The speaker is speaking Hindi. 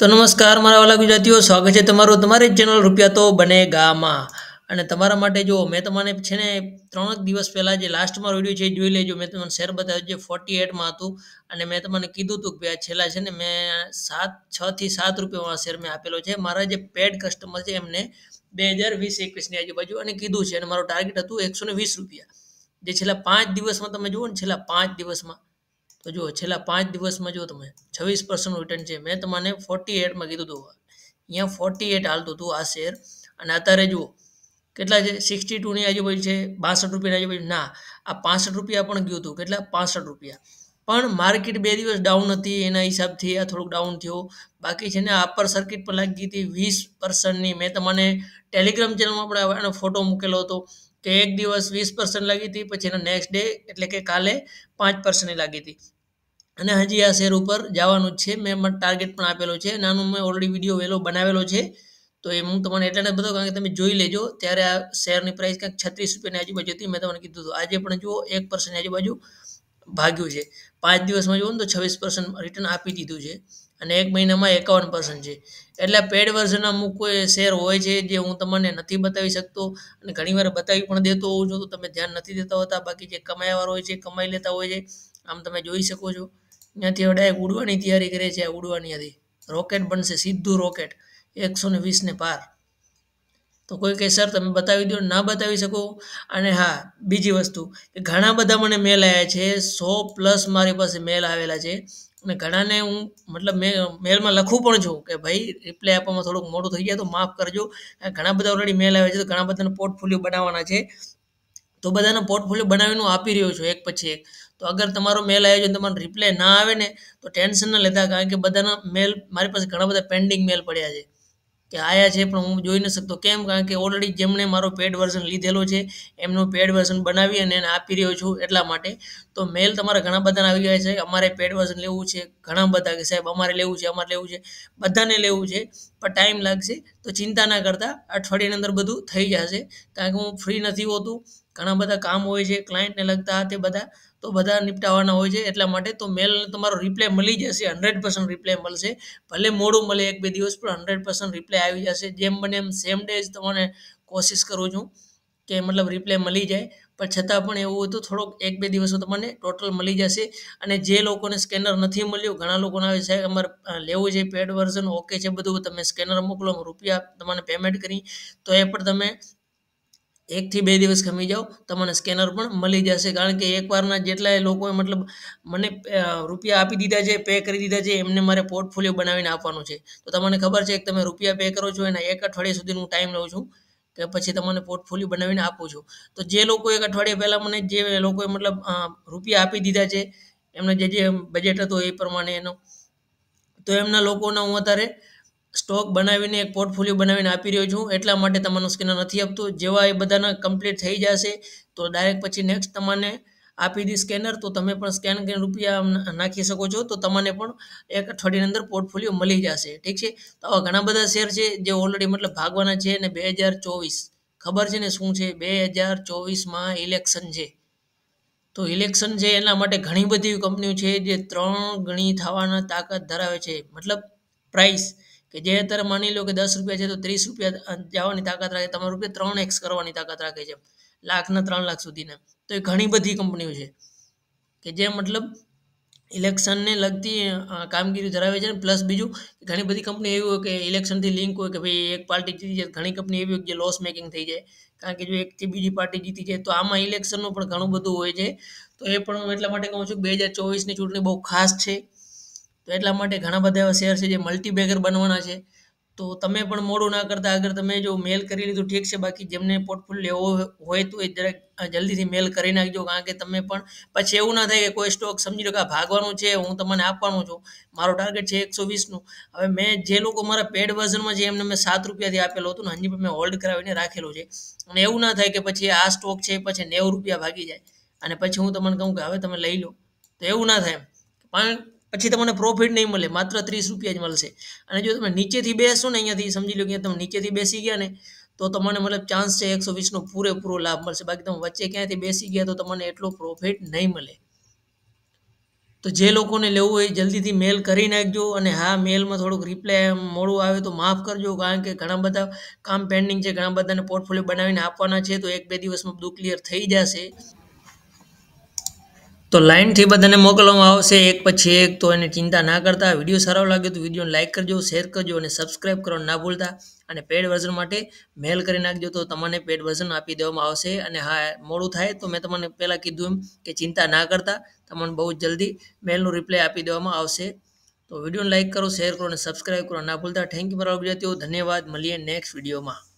तो नमस्कार मारा वाला गुजरातीओ, स्वागत है तमारो तमारी चेनल रुपया तो बनेगा मां। अने तमारा माटे जो मैं तमने छे ने 3 दिवस पहला जे लास्ट में वीडियो छे जोई लेजो। मैं तमने शेर बताव्यो जे 48 में हतुं अने मैं तमने कीधुं हतुं के आ छेला छे ने मैं 6 થી 7 रुपया वाळा शेर में आपेलो छे। मारा जे पेड कस्टमर छे एमने 2020-21 ની આજુબાજુ अने कीधुं छे अने मारो टार्गेट हतुं 120 रुपया जे छेला 5 दिवस में तमे जुओ ने छेला 5 दिवस में तो जो छेला 5 दिवस में जो तब 26% रिटर्न है। मैं तमने 48 में कीधु तू अँ 48 हालत तू आ शेर अने अत्यारे जुओ के 62 की आजुबाजू है, 62 रुपया आजुबाजू ना आ 65 रुपया गयु तू के 65 रुपया। पर मार्केट 2 दिवस डाउन थी एना हिसाब से आ थोड़ों डाउन थो। बाकी है अपर सर्किट पर लागी थी 20%। मैं तमने टेलिग्राम चैनल में अपने फोटो मूकेलो तो कि एक दिवस 20% लगी थी, पछी नेक्स्ट डे एटले के काले 5% लगी थी। अने हजी आ शेर पर जवानुं छे। मैं टार्गेट पण आपेलो छे अने आनो मैं ऑलरेडी विडियो वेलो बनावेलो छे तो ए हूँ तमने एटले बताऊँ कारण के तमे जोई लेजो। त्यारे आ शेरनी प्राइस कंईक 36 रुपयानी आजुबाजू थी। मैं तमने कीधुं आज पण जुओ 1% आजुबाजू भाग्यु छे। 5 दिवस में जुओ तो 26% रिटर्न आपी दीधुं छे अने एक महीना में 51% है। एटले पेड वर्जन अमुक कोई शेर होय छे जे हूँ तमने नथी बतावी सकतो अने घणी वार बतावी पण देतो होउं छुं तो तमे ध्यान नथी देता होता। बाकी जे कमायावाळो होय छे कमाई लेता होय छे। आम तमे जोई शको छो त्यांथी हवे डायरेक्ट उडवानी तैयारी करे छे। उडवानी हती रॉकेट बनशे, सीधुं रॉकेट 120 ने पार। तो कोई कहे सर तमे बतावी दो, ना बतावी शको। अने हाँ बीजी वस्तु के घणा बधा मने मेल आव्या छे, 100+ मारी पासे मेल आवेला छे। घणा ने हूँ मतलब मैं मेल में लखूँ पण छुं कि भाई रिप्लाय आपवामां थोड़ुं मोटुं थई गयुं तो माफ करजो। घणा बधा ऑलरेडी मेल आवे छे तो घणा बधाने पोर्टफोलियो बनाववाना छे तो बधाने पोर्टफोलियो बनावीने आपी रह्यो छुं एक पछी एक। तो अगर तमारो मेल आव्यो छे तमने रिप्लाय ना आवे ने तो टेन्शन न लेता कारण के बधाना मेल मारी पासे घणा बधा पेन्डिंग मेल पड्या छे कि आया है पण हूँ जोई न सकतो। केम कारण के ऑलरेडी जेमणे मारो पेड वर्जन लीधेलो छे एमनो पेड वर्जन बनावी अने एने आपी रह्यो छुं एटला माटे। तो मेल तमारा घणा बधाने आवी गया छे अमारे पेड वर्जन लेवुं छे, घणा बधा के साहेब अमारे लेवुं छे, अमारे लेवुं छे, बधाने लेवुं छे पण टाइम लागशे। तो चिंता ना करता, अठवाडियानी अंदर बधुं थई जशे कारण के हूँ फ्री नथी होतो। घणा बधा काम होय छे क्लायंटने लगता ते बधा तो बधा निपटावाना होय छे एटला माटे। तो मेल तमारो रिप्लाय मळी जशे, 100% रिप्लाय मळशे। भले मोडुं मळे 1-2 दिवस पण 100% रिप्लाय आवी जशे। जेम बने एम सेम डे ज तमने कोशिश करूं छुं कि मतलब रिप्लाय मळी जाय पण छतां पण एवुं होय तो थोड़ोक 1-2 दिवसो तमने टोटल मळी जशे। अने जे लोकोने स्केनर नथी मळ्यो घणा लोकोने आवे साहेब अमारे लेवुं छे पेड वर्जन ओके छे बधुं तमे स्केनर मोकलो ₹100 तमने पेमेंट करी तो ए पण तमे 1-2 दिवस खमी जाओ तमने स्केनर पर मिली जाए। कारण के एक बार जेटला लोगों मतलब मने रुपया आपी दीधा है, पे कर दीधा है, एमने मारे पोर्टफोलियो बनावीने आपवानुं छे। तो तमने खबर है कि तमे रुपया पे करो छो एना 1 अठवाडिया सुधी हूँ टाइम लउं छुं के पछी तमने पोर्टफोलियो बनावीने आपू छुं। तो जे लोको 1 अठवाडिया पहला मने जे लोकोए मतलब रुपया आपी दीधा है एमने जे जे बजेट हतो ए प्रमाणे एनो तो एमना लोकोने हूँ अत्यारे स्टॉक बनावीने एक पोर्टफोलियो बनावीने आपी रह्यो छुं एटला माटे तमने स्केनर नथी आपतो। जेवा ए बधाना कम्प्लीट थई जशे तो डायरेक्ट पछी नेक्स्ट तमने आपी दी स्केनर तो तमे पण स्केन करीने रुपया नाखी शको छो तो तमने पण 1 अठवाडियानी अंदर पोर्टफोलियो मळी जशे। ठीक छे। तो आवा घणा बधा शेर छे जे ऑलरेडी मतलब भागवाना छे ने 2024 खबर छे ने शुं छे 2024 मां इलेक्शन छे। तो इलेक्शन छे एना माटे घणी बधी कंपनीओ छे जे 3 गणी थवाना ताकत धरावे छे। मतलब प्राइस कि जे अत्यारे मानी लो कि 10 रुपया है तो 30 रुपया जवानी ताकत राखे, तमारा रुपया 3x करवानी ताकत राखे छे, 1 लाख ना 3 लाख सुधीना। तो ये घणी बधी कंपनीओ छे कि जे मतलब इलेक्शन ने लगती कामगीरी धरावे छे। प्लस बीजू घणी बधी कंपनी एवी होय कि इलेक्शन थी लिंक होय कि भाई एक पार्टी जीती जाए, घणी कंपनी एवी होय जे लॉस मेकिंग थई जाए कारण के जो एक थी बीजी पार्टी जीती जाए। तो आमां इलेक्शन नुं पण घणुं बधुं होय छे। तो ए पण हूँ एटला माटे कहूँ छुं 2024 नी चूंटणी बहु खास छे तो एटला माटे घणा बधा एवा शेर छे जे मल्टीबेगर बनवाना छे। तो तमे पण मोडुं ना करता, अगर तमे जो मेल करी लीधुं ठीक छे, बाकी जेमने पोर्टफोलियो लेवो होय तो ए जरा जल्दीथी मेल करी नाखजो कारण के तमे पण पछी एवुं ना थाय के कोई स्टॉक समजी लो के भागवानुं छे, हूँ तमने आपवानुं छुं, मारो टार्गेट छे 120 नुं। हवे मैं जे लोको मारा पेड वर्जनमां छे एमने मैं 7 रुपयाथी आपेलो हतो ने हजी पण मैं होल्ड करावीने राखेलो छे अने एवुं ना थाय के पछी आ स्टॉक छे पछी ₹90 भागी जाय अने पछी हूँ तमने कहूँ कि हवे तमे लई लो तो एवुं ना थाय पण पछी तमने प्रोफिट नहीं मळे, मात्र 30 रुपया ज मळशे। अने जो तमे नीचेथी बेसो ने अहींयाथी समजी लो कि तमे नीचेथी बेसी गया ने तो तमने मतलब चांस छे 120 नो पूरेपूरो लाभ मळशे। बाकी तमे वच्चे क्यांयथी बेसी गया तो तमने एटलो प्रोफिट नहीं मळे। तो जे लोगों ने लेव हो जल्दी थी मेल कर नाखजो। और हाँ मेल में थोड़ों रिप्लाय मोड़ू आए तो माफ करजो, कारण के घणा बधा काम पेंडिंग है, घणा बधाने पोर्टफोलियो बनावीने आपवाना छे, तो एक बे दिवस में बधुं क्लियर थी जाशे। तो लाइन थी बधाने मोकलवामां आवशे एक पछी एक, तो एने चिंता ना करता। वीडियो सारो लाग्यो तो वीडियो ने लाइक करजो, शेर करजो और सब्सक्राइब करवानुं ना भूलता। अने पेड वर्जन माटे मेल करी नाखजो तो तमने पेड वर्जन आपी देवामां आवशे। अने हाँ मोडुं थाय तो मैं तमने पहेला कीधुं एम के चिंता ना करता, तमने बहुत जल्दी मेलनो रिप्लाय आपी देवामां आवशे। तो वीडियो ने लाइक करो, शेर करो और सब्सक्राइब करवानुं ना भूलता। थैंक यू फॉर ऑल विद्यार्थियों, धन्यवाद। मळीए नेक्स्ट विडियो में।